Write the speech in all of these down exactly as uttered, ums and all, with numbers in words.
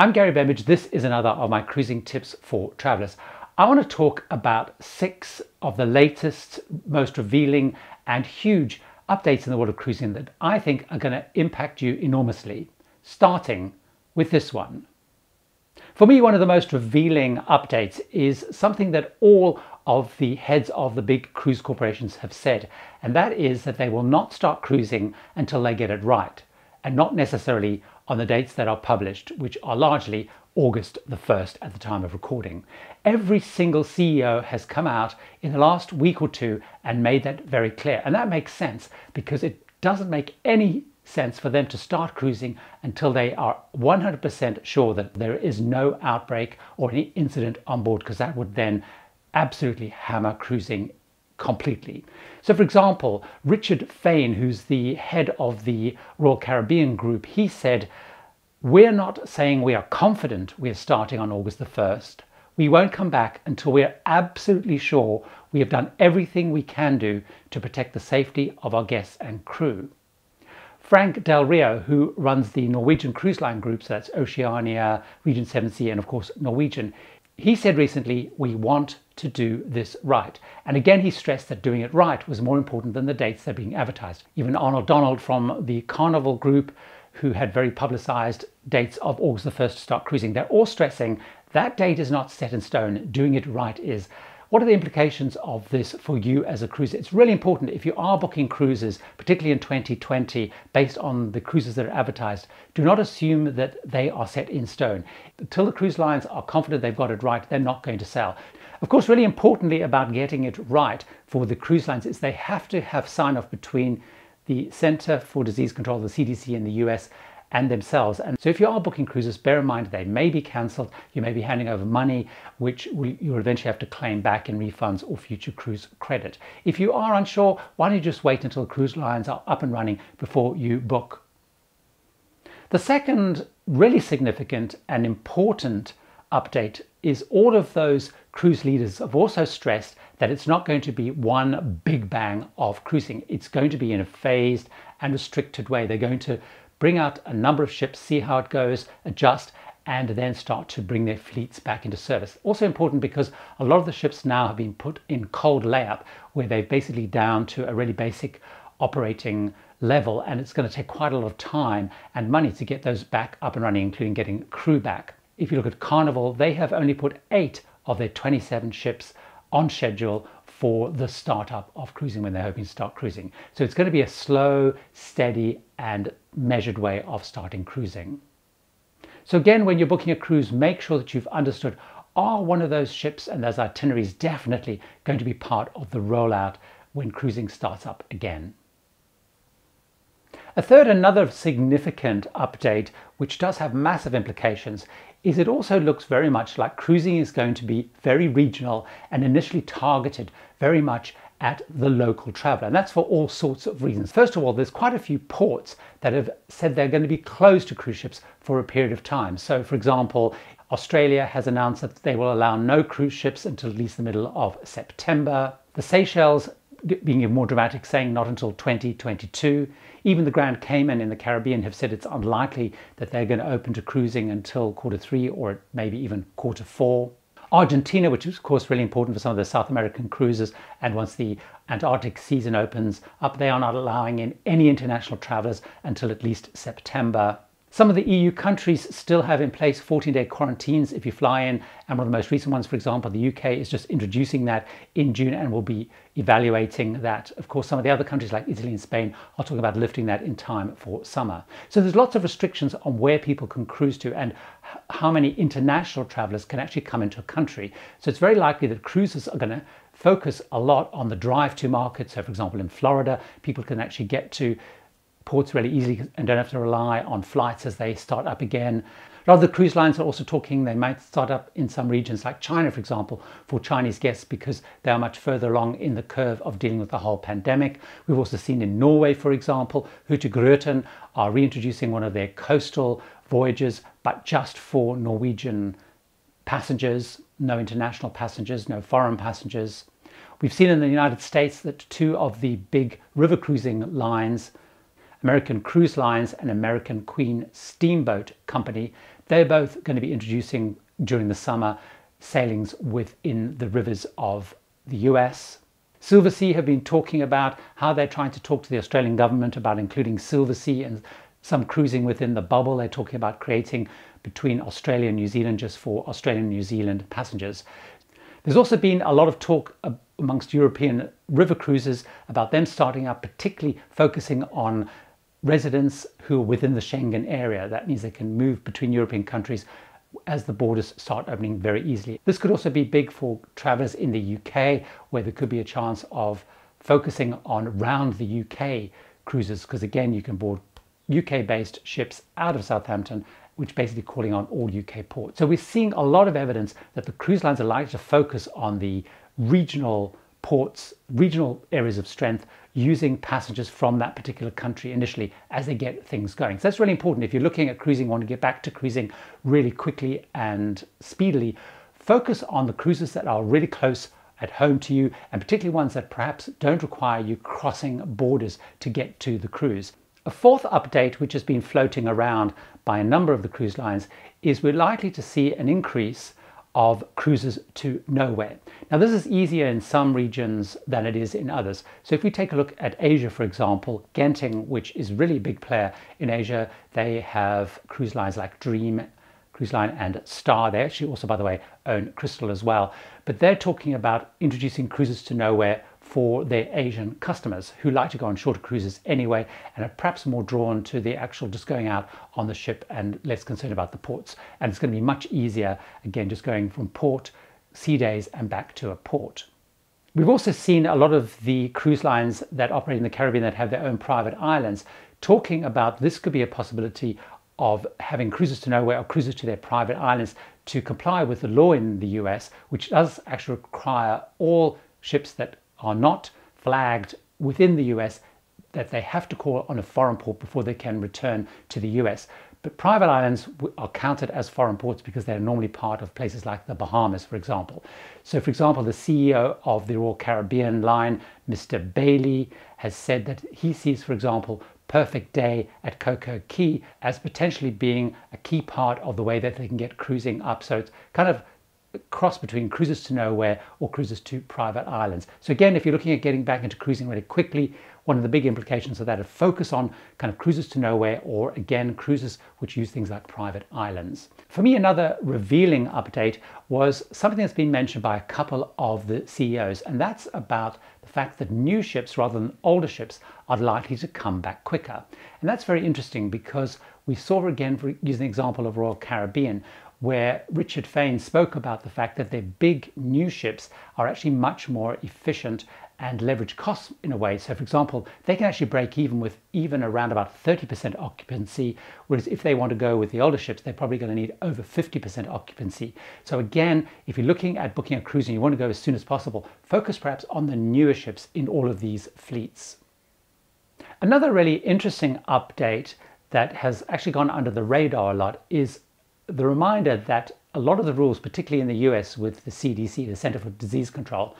I'm Gary Bembridge. This is another of my cruising tips for travelers. I want to talk about six of the latest, most revealing and huge updates in the world of cruising that I think are going to impact you enormously, starting with this one. For me, one of the most revealing updates is something that all of the heads of the big cruise corporations have said, and that is that they will not start cruising until they get it right, and not necessarily on the dates that are published, which are largely August the first at the time of recording. Every single C E O has come out in the last week or two and made that very clear, and that makes sense because it doesn't make any sense for them to start cruising until they are one hundred percent sure that there is no outbreak or any incident on board, because that would then absolutely hammer cruising completely. So for example, Richard Fain, who's the head of the Royal Caribbean Group, he said, "We're not saying we are confident we're starting on August the first. We won't come back until we're absolutely sure we have done everything we can do to protect the safety of our guests and crew." Frank Del Rio, who runs the Norwegian Cruise Line Group, so that's Oceania, Region seven C and of course Norwegian, he said recently, "We want to do this right." And again, he stressed that doing it right was more important than the dates that are being advertised. Even Arnold Donald from the Carnival Group, who had very publicized dates of August the first to start cruising, they're all stressing that date is not set in stone. Doing it right is. What are the implications of this for you as a cruiser? It's really important if you are booking cruises, particularly in twenty twenty, based on the cruises that are advertised, do not assume that they are set in stone. Until the cruise lines are confident they've got it right, they're not going to sell. Of course, really importantly about getting it right for the cruise lines is they have to have sign-off between the Center for Disease Control, the C D C in the U S, and themselves. And so if you are booking cruises, bear in mind they may be cancelled, you may be handing over money which you will eventually have to claim back in refunds or future cruise credit. If you are unsure, why don't you just wait until the cruise lines are up and running before you book? The second really significant and important update is all of those cruise leaders have also stressed that it's not going to be one big bang of cruising. It's going to be in a phased and restricted way. They're going to bring out a number of ships, see how it goes, adjust, and then start to bring their fleets back into service. Also important because a lot of the ships now have been put in cold layup, where they're basically down to a really basic operating level, and it's going to take quite a lot of time and money to get those back up and running, including getting crew back. If you look at Carnival, they have only put eight of their twenty-seven ships on schedule for the startup of cruising, when they're hoping to start cruising. So it's going to be a slow, steady and measured way of starting cruising. So again, when you're booking a cruise, make sure that you've understood, are one of those ships and those itineraries definitely going to be part of the rollout when cruising starts up again? A third, another significant update, which does have massive implications, is it also looks very much like cruising is going to be very regional and initially targeted very much at the local traveller, and that's for all sorts of reasons. First of all, there's quite a few ports that have said they're going to be closed to cruise ships for a period of time. So for example, Australia has announced that they will allow no cruise ships until at least the middle of September. The Seychelles, being even more dramatic, saying not until twenty twenty-two. Even the Grand Cayman in the Caribbean have said it's unlikely that they're going to open to cruising until quarter three or maybe even quarter four. Argentina, which is of course really important for some of the South American cruises, and once the Antarctic season opens up, they are not allowing in any international travellers until at least September. Some of the E U countries still have in place fourteen-day quarantines if you fly in, and one of the most recent ones, for example, the U K is just introducing that in June and will be evaluating that. Of course, some of the other countries like Italy and Spain are talking about lifting that in time for summer. So there's lots of restrictions on where people can cruise to and how many international travellers can actually come into a country. So it's very likely that cruises are going to focus a lot on the drive-to market. So for example, in Florida, people can actually get to ports really easily and don't have to rely on flights as they start up again. A lot of the cruise lines are also talking they might start up in some regions like China, for example, for Chinese guests, because they are much further along in the curve of dealing with the whole pandemic. We've also seen in Norway, for example, Hurtigruten are reintroducing one of their coastal voyages, but just for Norwegian passengers, no international passengers, no foreign passengers. We've seen in the United States that two of the big river cruising lines American Cruise Lines and American Queen Steamboat Company. They're both going to be introducing during the summer sailings within the rivers of the U S. Silversea have been talking about how they're trying to talk to the Australian government about including Silversea and some cruising within the bubble. They're talking about creating between Australia and New Zealand just for Australian and New Zealand passengers. There's also been a lot of talk amongst European river cruises about them starting up, particularly focusing on residents who are within the Schengen area. That means they can move between European countries as the borders start opening very easily. This could also be big for travellers in the U K, where there could be a chance of focusing on round the U K cruises, because again you can board U K-based ships out of Southampton, which basically calling on all U K ports. So we're seeing a lot of evidence that the cruise lines are likely to focus on the regional ports, regional areas of strength, using passengers from that particular country initially as they get things going. So that's really important. If you're looking at cruising, want to get back to cruising really quickly and speedily, focus on the cruises that are really close at home to you, and particularly ones that perhaps don't require you crossing borders to get to the cruise. A fourth update, which has been floating around by a number of the cruise lines, is we're likely to see an increase of cruises to nowhere. Now, this is easier in some regions than it is in others. So if we take a look at Asia, for example, Genting, which is really a big player in Asia, they have cruise lines like Dream Cruise Line and Star. They actually also, by the way, own Crystal as well. But they're talking about introducing cruises to nowhere for their Asian customers who like to go on shorter cruises anyway and are perhaps more drawn to the actual just going out on the ship and less concerned about the ports. And it's going to be much easier, again, just going from port, sea days, and back to a port. We've also seen a lot of the cruise lines that operate in the Caribbean that have their own private islands talking about this could be a possibility of having cruises to nowhere or cruises to their private islands to comply with the law in the U S, which does actually require all ships that are not flagged within the U S that they have to call on a foreign port before they can return to the U S. But private islands are counted as foreign ports because they're normally part of places like the Bahamas, for example. So, for example, the C E O of the Royal Caribbean line, Mister Bailey, has said that he sees, for example, Perfect Day at CocoCay as potentially being a key part of the way that they can get cruising up. So it's kind of cross between cruises to nowhere or cruises to private islands. So again, if you're looking at getting back into cruising really quickly, one of the big implications of that is focus on kind of cruises to nowhere or, again, cruises which use things like private islands. For me, another revealing update was something that's been mentioned by a couple of the C E Os, and that's about the fact that new ships rather than older ships are likely to come back quicker. And that's very interesting because we saw, again, for using the example of Royal Caribbean, where Richard Fain spoke about the fact that their big new ships are actually much more efficient and leverage costs in a way. So, for example, they can actually break even with even around about thirty percent occupancy, whereas if they want to go with the older ships, they're probably going to need over fifty percent occupancy. So again, if you're looking at booking a cruise and you want to go as soon as possible, focus perhaps on the newer ships in all of these fleets. Another really interesting update that has actually gone under the radar a lot is the reminder that a lot of the rules, particularly in the U S with the C D C, the Center for Disease Control,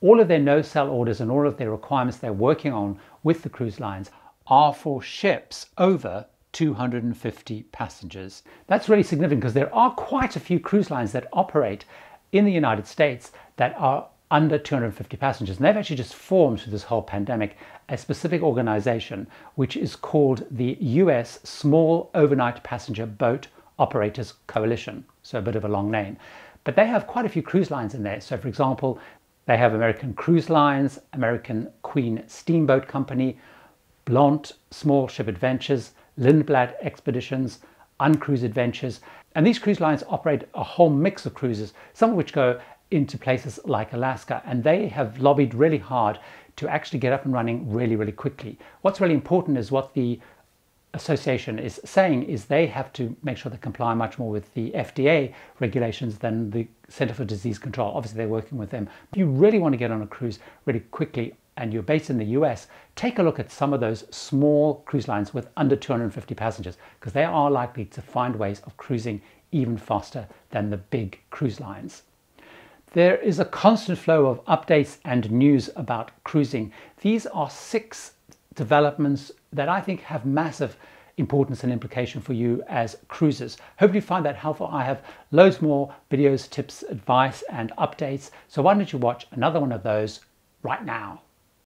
all of their no-sell orders and all of their requirements they're working on with the cruise lines are for ships over two hundred fifty passengers. That's really significant because there are quite a few cruise lines that operate in the United States that are under two hundred fifty passengers. And they've actually just formed through this whole pandemic a specific organization which is called the U S Small Overnight Passenger Boat Operators Coalition, so a bit of a long name. But they have quite a few cruise lines in there. So, for example, they have American Cruise Lines, American Queen Steamboat Company, Blount Small Ship Adventures, Lindblad Expeditions, Uncruise Adventures. And these cruise lines operate a whole mix of cruises, some of which go into places like Alaska. And they have lobbied really hard to actually get up and running really, really quickly. What's really important is what the association is saying is they have to make sure they comply much more with the F D A regulations than the Center for Disease Control. Obviously, they're working with them. If you really want to get on a cruise really quickly and you're based in the U S, take a look at some of those small cruise lines with under two hundred fifty passengers because they are likely to find ways of cruising even faster than the big cruise lines. There is a constant flow of updates and news about cruising. These are six developments that I think have massive importance and implication for you as cruisers. Hopefully you find that helpful. I have loads more videos, tips, advice and updates, so why don't you watch another one of those right now.